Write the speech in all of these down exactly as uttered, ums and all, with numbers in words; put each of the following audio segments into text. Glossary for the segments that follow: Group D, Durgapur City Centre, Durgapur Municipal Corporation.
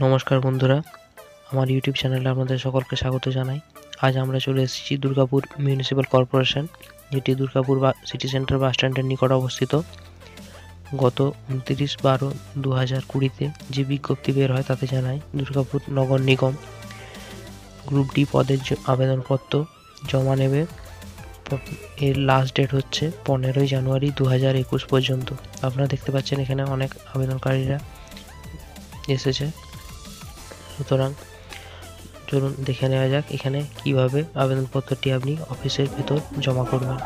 नमस्कार बंधुरा हमारे यूट्यूब चैनल आपनादेर सकलके स्वागत जानाई। आज आमरा चले एसेछि दुर्गापुर म्यूनिसिपल कॉर्पोरेशन जेटी दुर्गापुर सिटी सेंटर बस स्टैंडेर निकट अवस्थित। गत उनतीस बारो दो हज़ार कुड़ीते जे विज्ञप्ति बेर हय ताते जानाई दुर्गापुर नगर निगम ग्रुप डी पदेर आवेदनपत्र जमा नेबे। एर लास्ट डेट होच्छे पंद्रह जानुआरी दो हज़ार एकुश पर्यन्त। आपनारा देखते पाच्छेन एखाने अनेक आवेदनकारीरा एसेছে। সুতরাং চলুন দেখে নেওয়া যাক এখানে কিভাবে আবেদনপত্রটি আপনি অফিসের ভিতর জমা করবেন।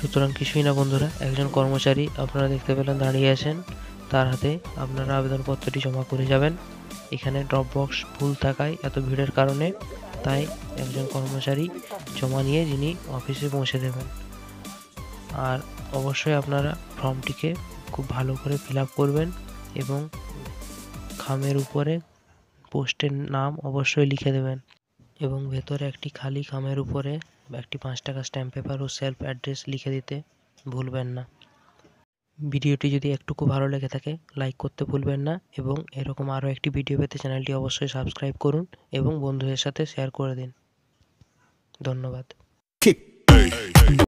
সুতরাং কিছুই না বন্ধুরা, একজন কর্মচারী আপনারা দেখতে পেলেন দাঁড়িয়ে আছেন, তার হাতে আপনারা আবেদনপত্রটি জমা করে যাবেন। এখানে ড্রপ বক্স ফুল থাকায় এত ভিড়ের কারণে তাই একজন কর্মচারী জমা নিয়ে যিনি অফিসে পৌঁছে দেবেন। আর অবশ্যই আপনারা ফর্মটিকে খুব ভালো করে ফিল আপ করবেন এবং খামের উপরে পোস্টের নাম অবশ্যই লিখে দেবেন এবং ভেতরে একটি খালি খামের উপরে একটি পাঁচ টাকা স্ট্যাম্প পেপার ও সেলফ অ্যাড্রেস লিখে দিতে ভুলবেন না। ভিডিওটি যদি একটুকু ভালো লেগে থাকে লাইক করতে ভুলবেন না এবং এরকম আরও একটি ভিডিও পেতে চ্যানেলটি অবশ্যই সাবস্ক্রাইব করুন এবং বন্ধুদের সাথে শেয়ার করে দিন। ধন্যবাদ।